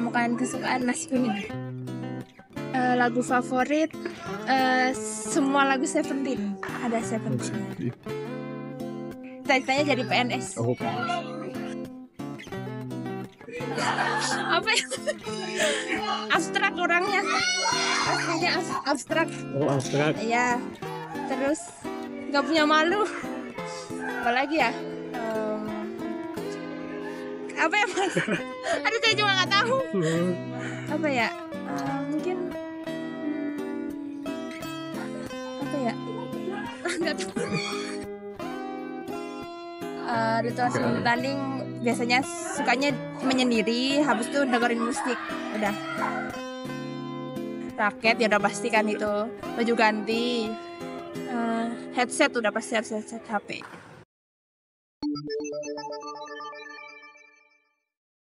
makanan kesukaan nasi kuning. Lagu favorit semua lagu Seventeen, ada Seventeen. Cita-citanya jadi PNS. Oh, apa ya? Abstrak orangnya. Aslinya abstrak. Oh, abstrak. Iya. Terus nggak punya malu. Apalagi ya? Apa ya, Mas? Aduh, saya juga nggak tahu. Apa ya? Mungkin apa ya? Nggak tahu. Ritual sebelum tanding biasanya sukanya menyendiri, habis itu dengerin musik, udah. Raket ya udah pasti kan itu, baju ganti, headset udah pasti, headset HP.